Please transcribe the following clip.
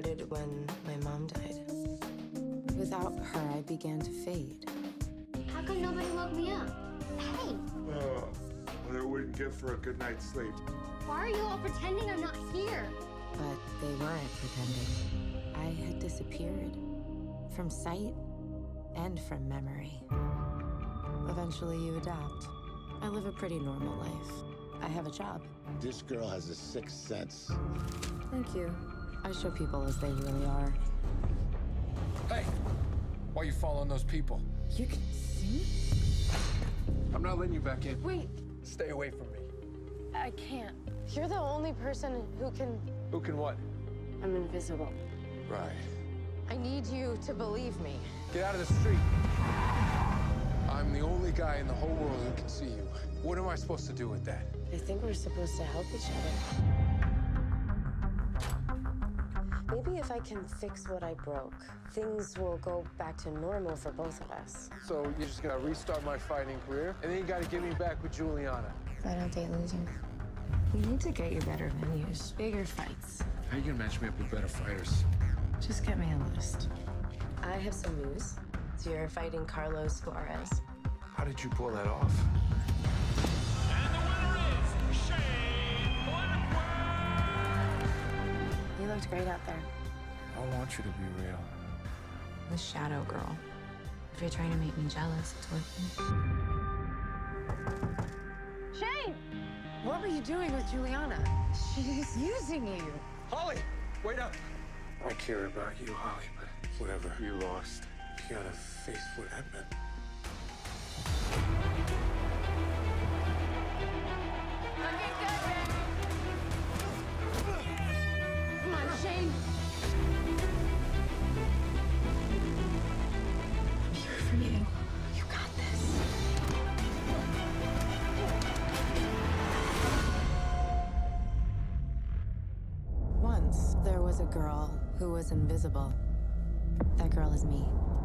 started when my mom died. Without her, I began to fade. How come nobody woke me up? Hey! What I wouldn't give for a good night's sleep. Why are you all pretending I'm not here? But they weren't pretending. I had disappeared from sight and from memory. Eventually, you adapt. I live a pretty normal life. I have a job. This girl has a sixth sense. Thank you. I show people as they really are. Hey! Why are you following those people? You can see? I'm not letting you back in. Wait. Stay away from me. I can't. You're the only person who can... Who can what? I'm invisible. Right. I need you to believe me. Get out of the street. I'm the only guy in the whole world who can see you. What am I supposed to do with that? I think we're supposed to help each other. Maybe if I can fix what I broke, things will go back to normal for both of us. So you're just gonna restart my fighting career, and then you gotta get me back with Juliana. I don't date losers. We need to get you better venues, bigger fights. How are you gonna match me up with better fighters? Just get me a list. I have some news. So you're fighting Carlos Suarez. How did you pull that off? And the winner is Shane. You looked great out there. I want you to be real. The Shadow Girl. If you're trying to make me jealous, it's working. Shane! What were you doing with Juliana? She's using you. Holly, wait up. I care about you, Holly, but whatever you lost, you gotta face what that meant. Looking good, man. Come on, Shane. I'm here for you. You got this. Once, there was a girl who was invisible. That girl is me.